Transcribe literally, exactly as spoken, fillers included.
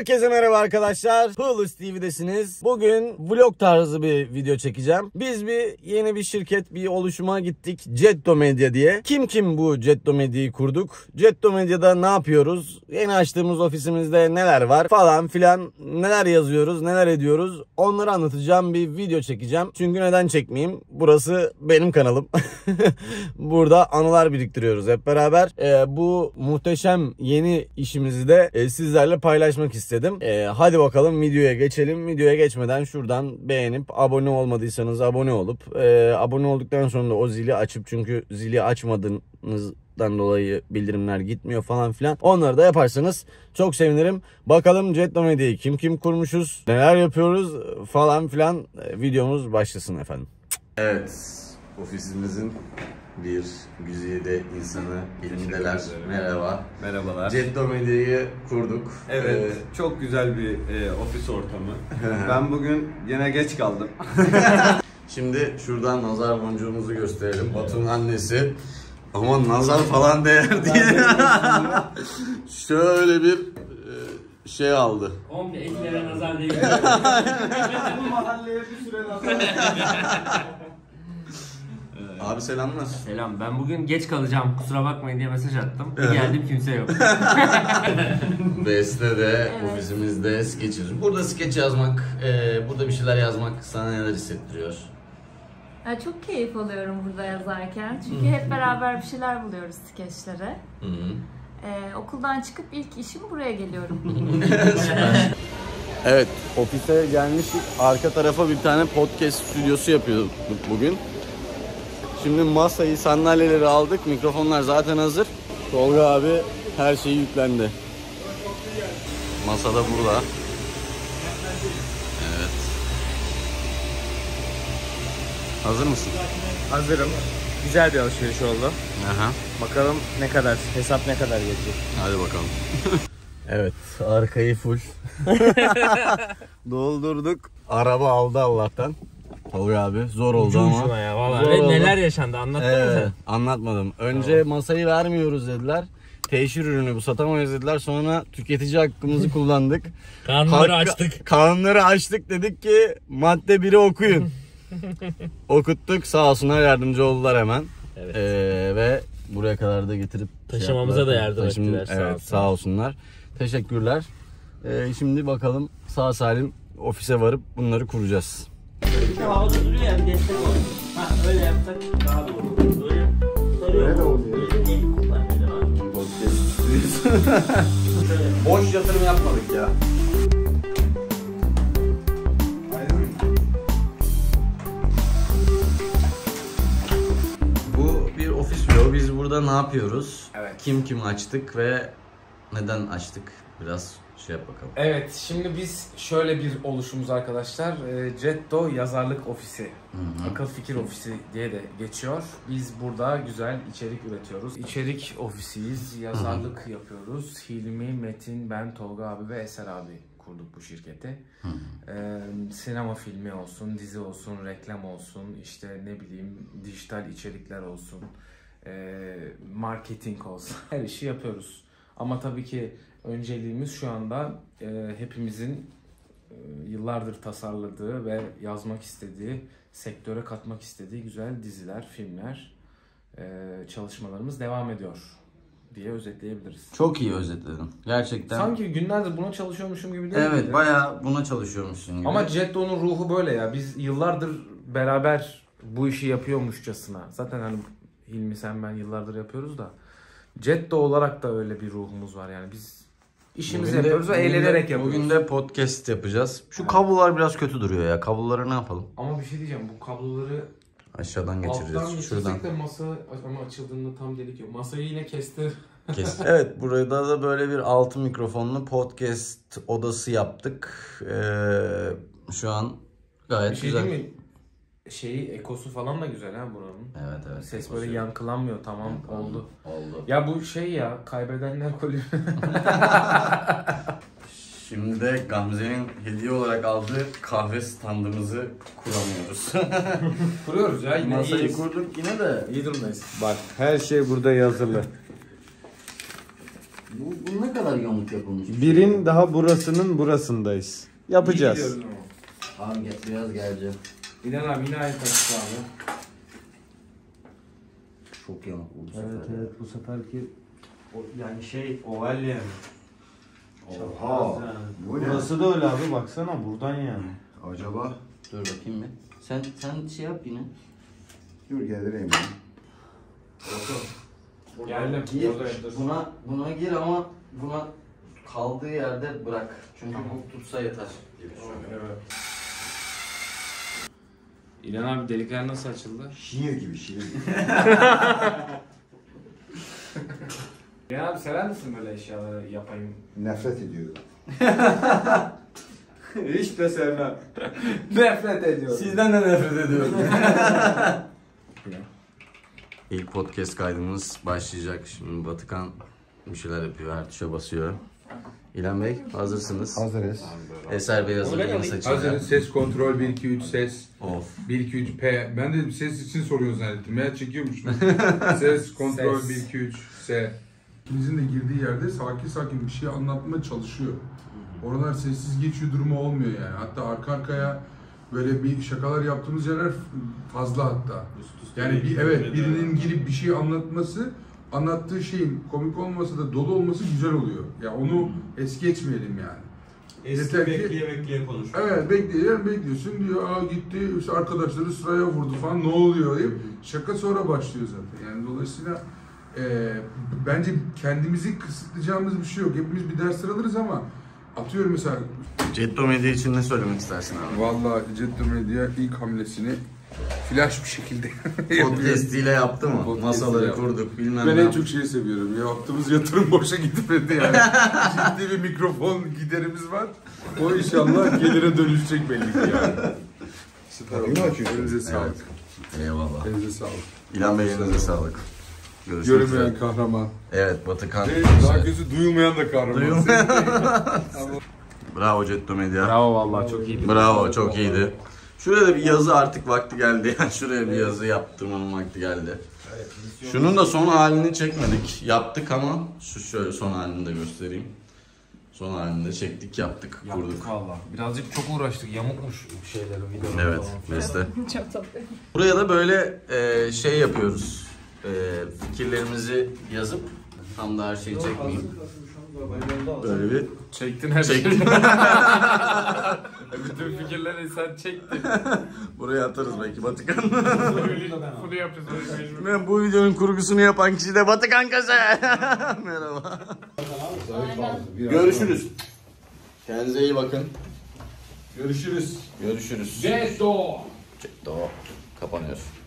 Herkese merhaba arkadaşlar. PıhlısTV'desiniz. Bugün vlog tarzı bir video çekeceğim. Biz bir yeni bir şirket, bir oluşuma gittik. Cetto Medya diye. Kim kim bu Cetto Medya'yı kurduk? Cetto Medya'da ne yapıyoruz? Yeni açtığımız ofisimizde neler var? Falan filan neler yazıyoruz, neler ediyoruz? Onları anlatacağım, bir video çekeceğim. Çünkü neden çekmeyeyim? Burası benim kanalım. Burada anılar biriktiriyoruz hep beraber. Ee, bu muhteşem yeni işimizi de e, sizlerle paylaşmak istedim. Ee, hadi bakalım videoya geçelim. Videoya geçmeden şuradan beğenip abone olmadıysanız abone olup e, abone olduktan sonra o zili açıp, çünkü zili açmadığınızdan dolayı bildirimler gitmiyor falan filan. Onları da yaparsanız çok sevinirim. Bakalım Cetto Medya'yı kim kim kurmuşuz, neler yapıyoruz falan filan. E, videomuz başlasın efendim. Evet, ofisimizin bir güzide insanı Hilmi Deler. Merhaba. Merhabalar. Cetto Medya'yı kurduk. Evet. Ee, çok güzel bir e, ofis ortamı. Ben bugün yine geç kaldım. Şimdi şuradan nazar boncuğumuzu gösterelim. Batu'nun annesi. Aman nazar falan değer diye. Şöyle bir e, şey aldı. Komple eklere nazar değil. Bu mahalleye bir süre nazar. Abi selamlar. Selam. Ben bugün geç kalacağım, kusura bakmayın diye mesaj attım. Bir geldim, kimse yok. Beste de, ofisimizde skeç yazıyoruz. Burada skeç yazmak, e, burada bir şeyler yazmak sana neler hissettiriyor? Ya çok keyif alıyorum burada yazarken. Çünkü hep beraber bir şeyler buluyoruz skeçlere. E, okuldan çıkıp ilk işim buraya geliyorum. Evet, ofise gelmiştik. Arka tarafa bir tane podcast stüdyosu yapıyorduk bugün. Şimdi masayı, sandalyeleri aldık. Mikrofonlar zaten hazır. Tolga abi her şeyi yüklendi. Masa da burada. Evet. Hazır mısın? Hazırım. Güzel bir alışveriş oldu. Aha. Bakalım ne kadar, hesap ne kadar gelecek. Hadi bakalım. Evet, arkayı full. Doldurduk. Araba aldı Allah'tan. Tolga abi zor oldu ama. Ya, vallahi. Zor oldu. Neler yaşandı anlattın evet, mı? Anlatmadım. Önce tamam, masayı vermiyoruz dediler. Teşhir ürünü bu, satamayız dediler. Sonra tüketici hakkımızı kullandık. Kanunları Hakk açtık. Kanunları açtık, dedik ki madde biri okuyun. Okuttuk, sağ olsunlar yardımcı oldular hemen. Evet. Ee, ve buraya kadar da getirip taşımamıza şey da yardım Taşım, ettiler. Sağ, evet, sağ olsunlar. Teşekkürler. Ee, şimdi bakalım sağ salim ofise varıp bunları kuracağız. Havada duruyor ya, bir destek olur. Ha öyle yapsak daha doğru olur. Böyle sarıyor. Öyle de oluyor. Böyle değil mi? Boş yatırım yapmadık ya. Bu bir ofis video. Biz burada ne yapıyoruz? Evet. Kim kim açtık ve neden açtık? Biraz şey yap bakalım. Evet, şimdi biz şöyle bir oluşumuz arkadaşlar. Cetto Yazarlık Ofisi, hı hı, akıl fikir ofisi diye de geçiyor. Biz burada güzel içerik üretiyoruz. İçerik ofisiyiz, yazarlık hı hı yapıyoruz. Hilmi, Metin, ben, Tolga abi ve Eser abi kurduk bu şirketi. Hı hı. Ee, sinema filmi olsun, dizi olsun, reklam olsun, işte ne bileyim dijital içerikler olsun, ee, marketing olsun. Her işi yapıyoruz. Ama tabii ki önceliğimiz şu anda e, hepimizin e, yıllardır tasarladığı ve yazmak istediği, sektöre katmak istediği güzel diziler, filmler, e, çalışmalarımız devam ediyor diye özetleyebiliriz. Çok iyi özetledin. Gerçekten. Sanki günlerdir buna çalışıyormuşum gibi değil mi? Evet, bayağı buna çalışıyormuşsun gibi. Ama Cetto'nun ruhu böyle ya. Biz yıllardır beraber bu işi yapıyormuşçasına. Zaten hani Hilmi, sen, ben yıllardır yapıyoruz da. Cetto olarak da öyle bir ruhumuz var yani, biz işimizi bugün yapıyoruz de, ve eğlenerek de, yapıyoruz. Bugün de podcast yapacağız. Şu evet, kablolar biraz kötü duruyor ya, kablolara ne yapalım? Ama bir şey diyeceğim, bu kabloları aşağıdan geçireceğiz. Şuradan de masa ama açıldığında tam delik yok. Masayı yine kestir. Kestir. Evet, burada da böyle bir altı mikrofonlu podcast odası yaptık. Ee, şu an gayet bir şey güzel. Değil mi? Şeyi, ekosu falan da güzel ha buranın. Evet evet. Ses ekosu böyle yankılanmıyor, tamam yankılanmıyor. Oldu. Oldu. Ya bu şey ya, kaybedenler kulübü. Şimdi de Gamze'nin hediye olarak aldığı kahve standımızı kuramıyoruz. Kuruyoruz ya, yine masayı iyiyiz, kurduk yine de iyi durumdayız. Bak her şey burada yazılı. Bu, bunu ne kadar yamuk yapılmış? Birin daha burasının burasındayız. Yapacağız. Abi getireceğiz geleceğim. İlhan abi yine aynı taşısı abi. Çok yamuk bu sefer. Evet evet bu seferki o, yani şey oval yani. Oha. Yani. Bu burası ne? Da öyle abi baksana buradan yani. Acaba? Dur bakayım ben. Sen sen şey yap yine. Dur geldireyim ben. Geldim. Gir. Buna, buna gir ama buna kaldığı yerde bırak. Çünkü tamam. Bu tutsa yeter. Gibi evet. İlhan abi delikler nasıl açıldı? Şiir gibi şiir gibi. İlhan abi sever misin böyle eşyaları yapayım? Nefret ediyorum. Hiç de sevmem. Nefret ediyorum. Sizden de nefret ediyorum. İlk podcast kaydımız başlayacak. Şimdi Batuhan bir şeyler yapıyor, Ertuş'a basıyor. İlhan Bey, hazırsınız. Hazırız. Eser Bey hazırlığını seçiyor. Hazırız. Ses kontrol bir iki üç ses. Of. bir iki üç P. Ben dedim ses için soruyorsun zannettim. Ya çekiyormuş. Ses kontrol bir iki üç S. İkimizin de girdiği yerde sakin sakin bir şey anlatmaya çalışıyor. Oralar sessiz geçiyor durumu olmuyor yani. Hatta arka arkaya böyle bir şakalar yaptığımız yerler fazla hatta. Yani bir, evet birinin girip bir şey anlatması, anlattığı şeyin komik olmasa da dolu olması güzel oluyor. Ya yani onu es geçmeyelim yani. Eski yeter bekleye ki, bekleye konuşuyor. Evet bekleyelim bekliyorsun diyor. Aa gitti işte arkadaşları sıraya vurdu falan ne oluyor diye. Şaka sonra başlıyor zaten. Yani dolayısıyla e, bence kendimizi kısıtlayacağımız bir şey yok. Hepimiz bir dersler alırız ama atıyorum mesela. Cetto Medya için ne söylemek istersin abi? Vallahi Cetto Medya ilk hamlesini flash bir şekilde podcast ile yaptı mı? Podcast masaları yaptım. Kurduk bilmem ben ne. Ben en çok şeyi seviyorum. Yaptığımız yatırım boşa gitmedi yani. Ciddi bir mikrofon giderimiz var. O inşallah gelire dönüşecek belli ki yani. Süper oldu. Elinize sağlık. Evet. Eyvallah. Elinize sağlık. İlhan Bey elinize sağlık. Görünmeyen kahraman. Evet Batuhan. Şey, daha kötü duyulmayan da kahraman. Duyulmayan. Bravo Cetto Medya. Bravo vallahi çok iyiydi. Bravo çok iyiydi. Şuraya da bir yazı artık vakti geldi. Yani şuraya bir yazı yaptırmanın vakti geldi. Şunun da son halini çekmedik. Yaptık ama şu şöyle son halini de göstereyim. Son halini de çektik, yaptık, yaptık kurduk. Valla. Birazcık çok uğraştık. Yamukmuş şeyleri videoları. Evet, beste. Çok tatlı. Buraya da böyle e, şey yapıyoruz. E, fikirlerimizi yazıp tam da her şeyi çekmeyeyim. Böyle bir çektin her şeyi. Bütün fikirleri sen çektin. Buraya atarız belki Batuhan. Bunu yapacağız. Ben bu videonun kurgusunu yapan kişi de Batuhan Kase. Merhaba. Görüşürüz. Kendinize iyi bakın. Görüşürüz. Görüşürüz. Cetto. Cetto. Kapanıyoruz.